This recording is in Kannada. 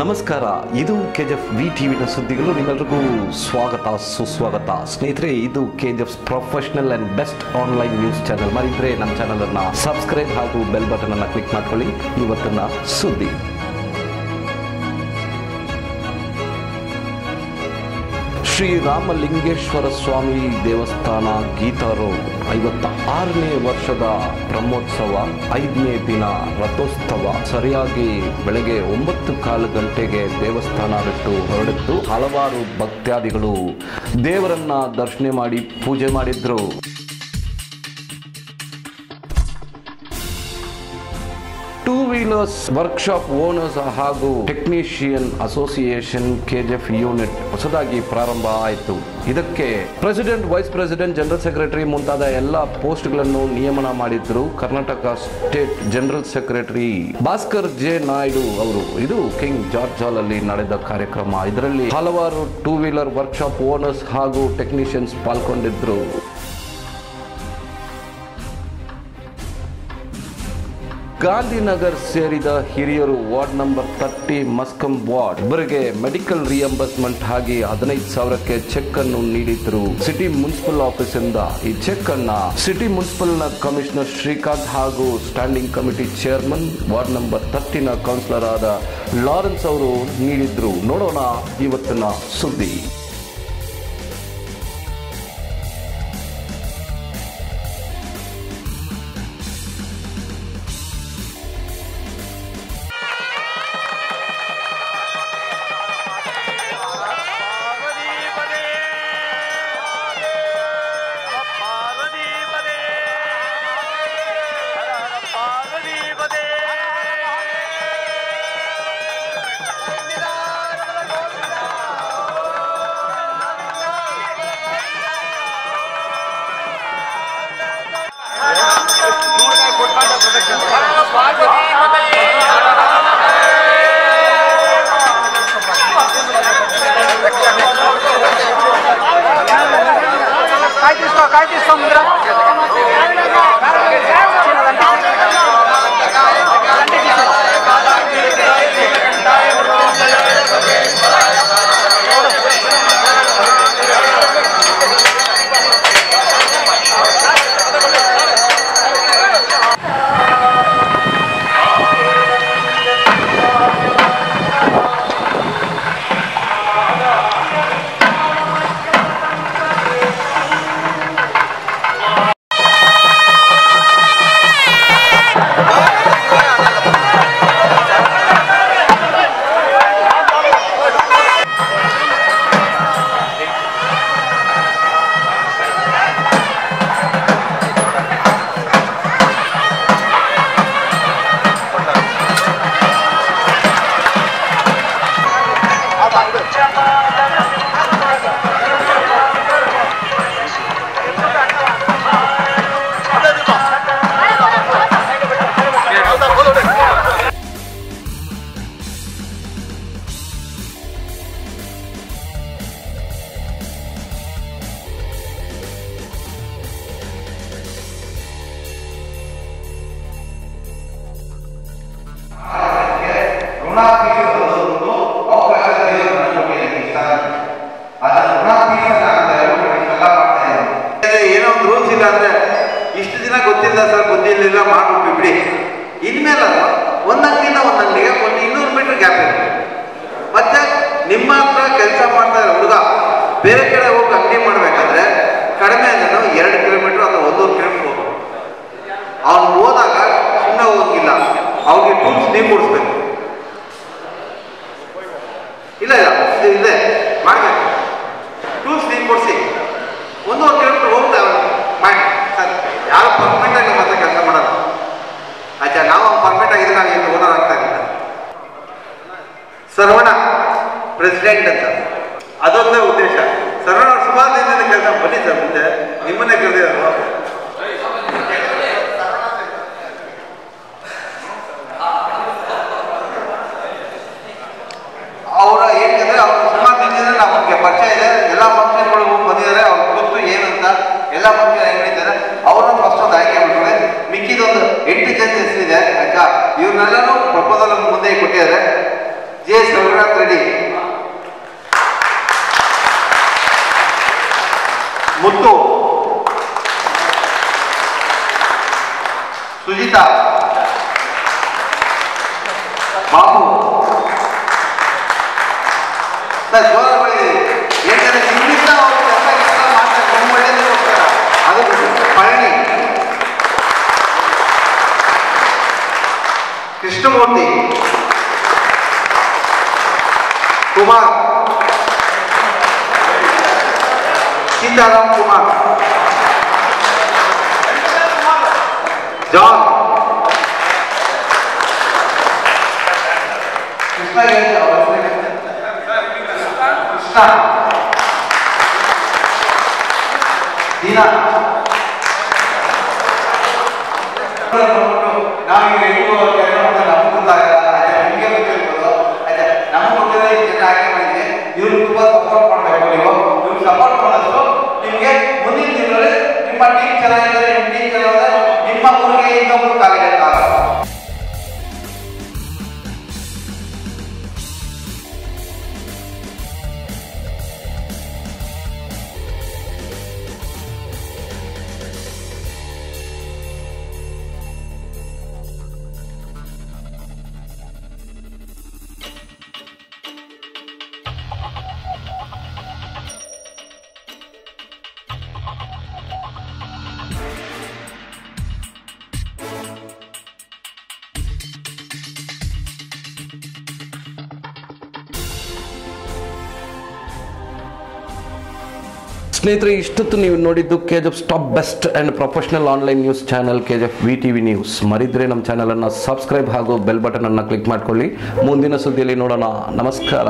ನಮಸ್ಕಾರ, ಇದು KGF VTV ನ ಸುದ್ದಿಗಳು. ನಿಮ್ಮೆಲ್ಲರಿಗೂ ಸ್ವಾಗತ, ಸುಸ್ವಾಗತ. ಸ್ನೇಹಿತರೆ, ಇದು KGF professional and best online news channel. ಮರಿದ್ರೆ ನಮ್ಮ ಚಾನೆಲ್ ಅನ್ನು ಸಬ್ಸ್ಕ್ರೈಬ್ ಹಾಗೂ ಬೆಲ್ ಬಟನ್ ಅನ್ನು ಕ್ಲಿಕ್ ಮಾಡ್ಕೊಳ್ಳಿ. ಇವತ್ತಿನ ಸುದ್ದಿ: ಶ್ರೀ ರಾಮಲಿಂಗೇಶ್ವರ ಸ್ವಾಮಿ ದೇವಸ್ಥಾನ ಗೀತಾರೋಡ್ 56ನೇ ವರ್ಷದ ಬ್ರಹ್ಮೋತ್ಸವ 5ನೇ ದಿನ ರಥೋತ್ಸವ ಸರಿಯಾಗಿ ಬೆಳಗ್ಗೆ 9:15 ಗಂಟೆಗೆ ದೇವಸ್ಥಾನ ಬಿಟ್ಟು ಹೊರಡಿತ್ತು. ಹಲವಾರು ಭಕ್ತಾದಿಗಳು ದೇವರನ್ನ ದರ್ಶನ ಮಾಡಿ ಪೂಜೆ ಮಾಡಿದ್ರು. ಟೂ ವೀಲರ್ಸ್ ವರ್ಕ್ಶಾಪ್ ಓನರ್ಸ್ ಹಾಗೂ ಟೆಕ್ನಿಷಿಯನ್ ಅಸೋಸಿಯೇಷನ್ KGF ಯೂನಿಟ್ ಹೊಸದಾಗಿ ಪ್ರಾರಂಭ ಆಯಿತು. ಇದಕ್ಕೆ president, vice president, general secretary ಮುಂತಾದ ಎಲ್ಲ ಪೋಸ್ಟ್ಗಳನ್ನು ನಿಯಮನ ಮಾಡಿದ್ರು Karnataka state general secretary Bhaskar J Naidu ಅವರು. ಇದು ಕಿಂಗ್ ಜಾರ್ಜ್ ಹಾಲ್ ಅಲ್ಲಿ ನಡೆದ ಕಾರ್ಯಕ್ರಮ. ಇದರಲ್ಲಿ ಹಲವಾರು ಟೂ ವೀಲರ್ ವರ್ಕ್ಶಾಪ್ ಓನರ್ಸ್ ಹಾಗೂ ಟೆಕ್ನಿಷಿಯನ್ಸ್ ಪಾಲ್ಗೊಂಡಿದ್ರು. ಗಾಂಧಿನಗರ್ ಸೇರಿದ ಹಿರಿಯರು ವಾರ್ಡ್ ನಂಬರ್ 30 ಮಸ್ಕಂ ವಾರ್ಡ್ ಇವರಿಗೆ ಮೆಡಿಕಲ್ ರಿಯಂಬರ್ಸ್ಮೆಂಟ್ ಆಗಿ 15,000ಕ್ಕೆ ಚೆಕ್ ಅನ್ನು ನೀಡಿದ್ರು ಸಿಟಿ ಮುನ್ಸಿಪಲ್ ಆಫೀಸ್ ಇಂದ. ಈ ಚೆಕ್ ಅನ್ನ ಸಿಟಿ ಮುನ್ಸಿಪಲ್ ನ ಕಮಿಷನರ್ ಶ್ರೀಕಾಂತ್ ಹಾಗೂ standing committee chairman ward number 30 ನ ಕೌನ್ಸಿಲರ್ ಆದ ಲಾರೆನ್ಸ್ ಅವರು ನೀಡಿದ್ರು. ನೋಡೋಣ ಇವತ್ತಿನ ಸುದ್ದಿ. ಸರ್ವಣ ಪ್ರೆಸಿಡೆಂಟ್ ಅಂತ ಅದೊಂದ ಉದ್ದೇಶ. ಸರ್ವಣ ಸುಮಾರು ದಿನದ ಕೆಲಸ ಬನ್ನಿ ಸರ್, ಮುಂದೆ ನಿಮ್ಮನ್ನೇ ಕರೆದಿರೋ. ಅವರ ಏನಂದ್ರೆ ಅವ್ರು ಸುಮಾರು ದಿನದಿಂದ ನಮಗೆ ಪರಿಚಯ ಇದೆ. ಎಲ್ಲ ಫಂಕ್ಷನ್ಗಳು ಬಂದಿದ್ದಾರೆ, ಅವ್ರ ಗೊತ್ತು ಏನಂತ ಎಲ್ಲ ಫಂಕ್ಷನ್ ಹೆಂಗ್ ನಡೀತಾರೆ. ಅವ್ರನ್ನ ಫಸ್ಟ್ ಒಂದು ಆಯ್ಕೆ ಮಾಡ್ತಾರೆ. ಮಿಕ್ಕಿದೊಂದು 8 ಜನ ಹೆಸರಿದೆ ಅಕ್ಕ. ಇವ್ರನ್ನೆಲ್ಲರೂ ಪ್ರಪೋಸಲ್ ಮುಂದೆ ಕೊಟ್ಟಿದ್ದಾರೆ. Yes, we are not ready. Muttu. Sujita. Babu. That's all. Krishnamurthy Kumar Sitaram Kumar John Krishna Krishna Dina ಸ್ನೇಹಿತರೆ, ಇಷ್ಟೊತ್ತು ನೀವು ನೋಡಿದ್ದು KGF's top best and professional online news channel KGF VTV news. ಮರಿದ್ರೆ ನಮ್ಮ ಚಾನೆಲ್ ಅನ್ನು ಸಬ್ಸ್ಕ್ರೈಬ್ ಹಾಗೂ ಬೆಲ್ ಬಟನ್ ಅನ್ನು ಕ್ಲಿಕ್ ಮಾಡ್ಕೊಳ್ಳಿ. ಮುಂದಿನ ಸುದ್ದಿಯಲ್ಲಿ ನೋಡೋಣ. ನಮಸ್ಕಾರ.